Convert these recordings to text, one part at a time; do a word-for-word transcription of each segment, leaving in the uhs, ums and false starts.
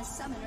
A summoner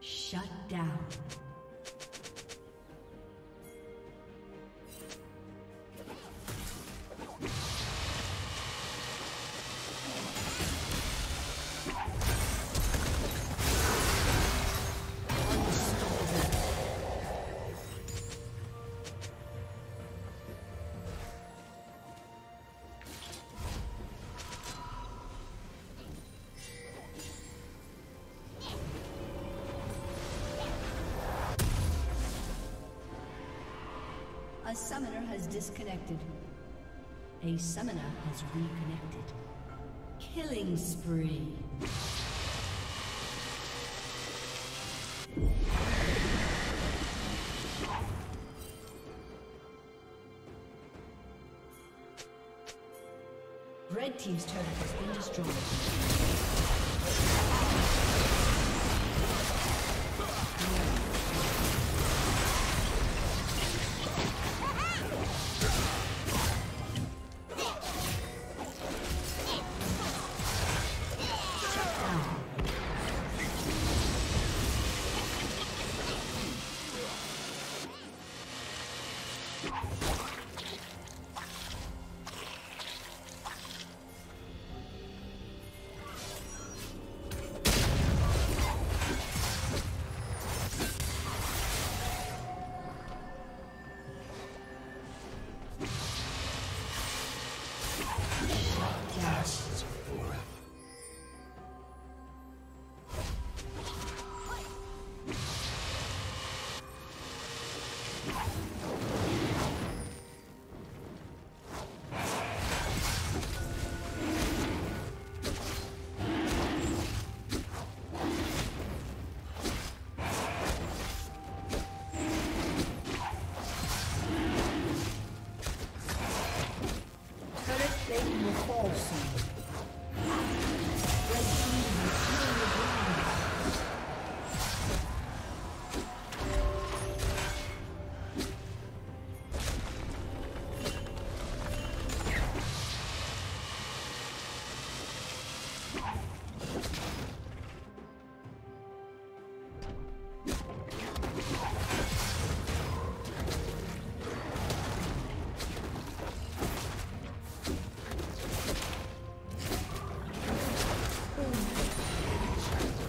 Shut down. A summoner has disconnected. A summoner has reconnected. Killing spree. Red team's turret has been destroyed.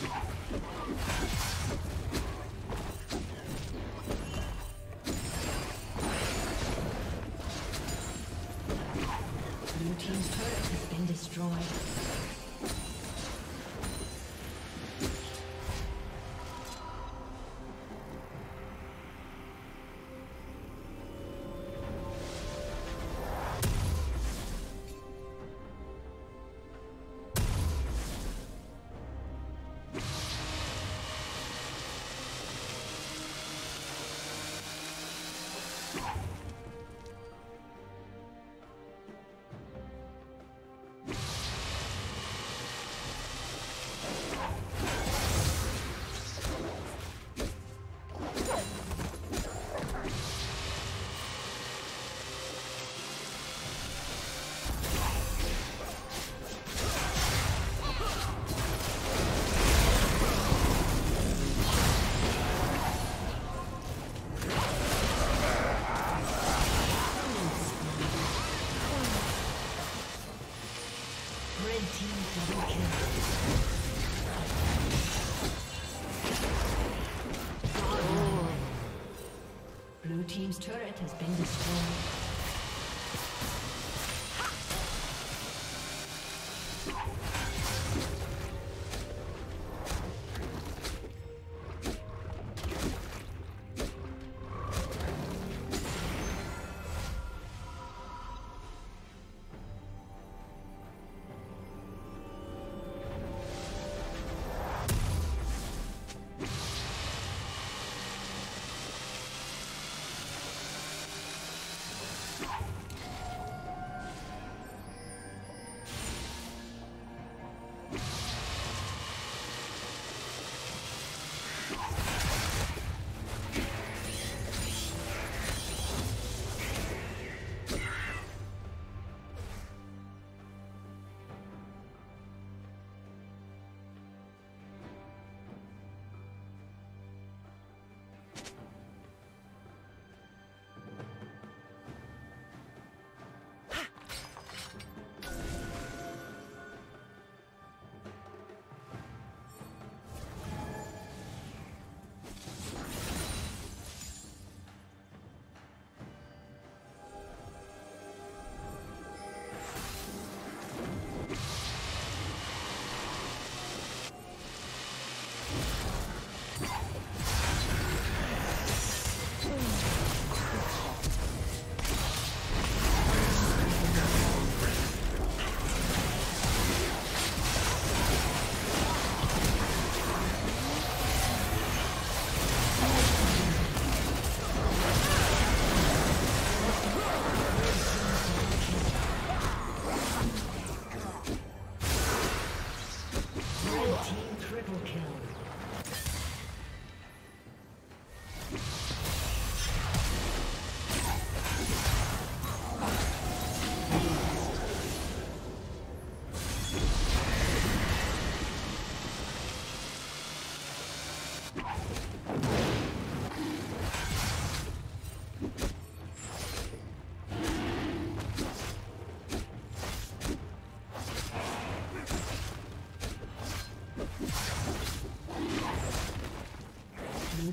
Blue team's turret has been destroyed. Blue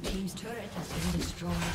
team's turret has been destroyed. Blue team's turret has been destroyed.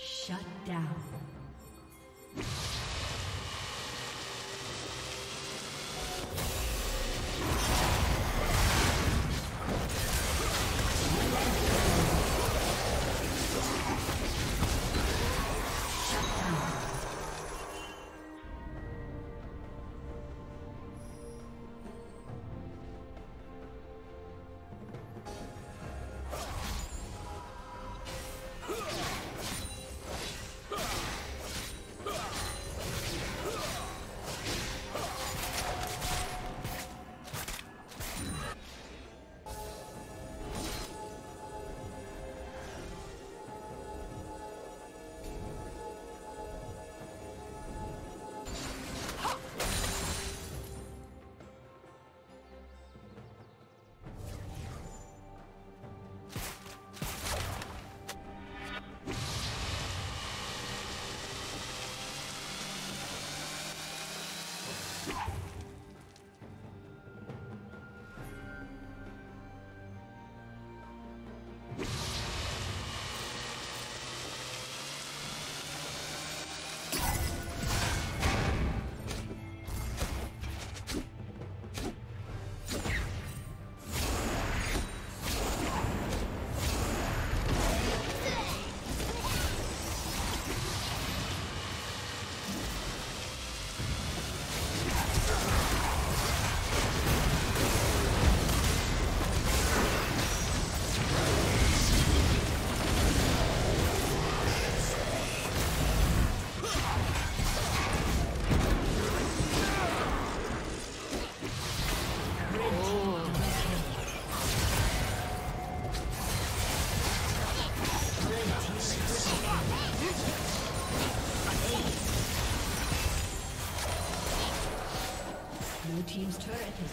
Shut down. Team's turret has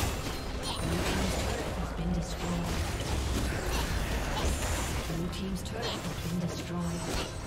Blue team's turret has been destroyed.